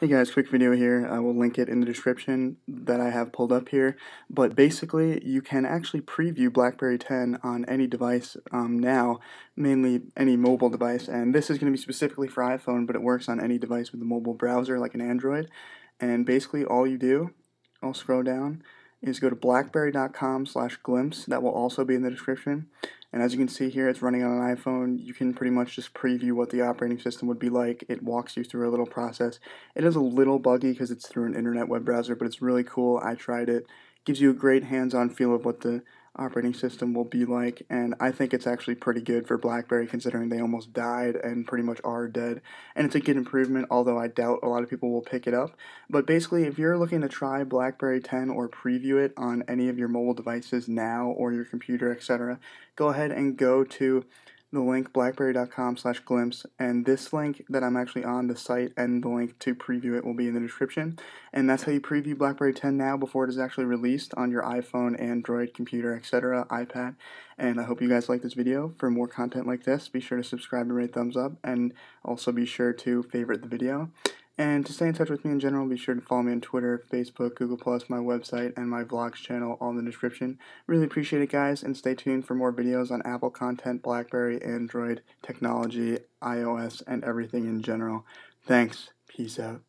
Hey guys, quick video here. I will link it in the description that I have pulled up here, but basically you can actually preview BlackBerry 10 on any device now, mainly any mobile device, and this is going to be specifically for iPhone, but it works on any device with a mobile browser like an Android. And basically all you do, I'll scroll down, is go to blackberry.com/glimpse. That will also be in the description. And as you can see here, it's running on an iPhone. You can pretty much just preview what the operating system would be like. It walks you through a little process. It is a little buggy because it's through an internet web browser, but it's really cool. I tried it. Gives you a great hands-on feel of what the operating system will be like, and I think it's actually pretty good for BlackBerry considering they almost died and pretty much are dead, and it's a good improvement, although I doubt a lot of people will pick it up. But basically, if you're looking to try BlackBerry 10 or preview it on any of your mobile devices now or your computer, etc., go ahead and go to the link blackberry.com/glimpse, and this link that I'm actually on, the site and the link to preview it will be in the description. And that's how you preview BlackBerry 10 now before it is actually released on your iPhone, Android, computer, etc., iPad. And I hope you guys like this video. For more content like this, be sure to subscribe and rate, thumbs up, and also be sure to favorite the video. And to stay in touch with me in general, be sure to follow me on Twitter, Facebook, Google+, my website, and my vlogs channel, all in the description. Really appreciate it, guys, and stay tuned for more videos on Apple content, BlackBerry, Android, technology, iOS, and everything in general. Thanks. Peace out.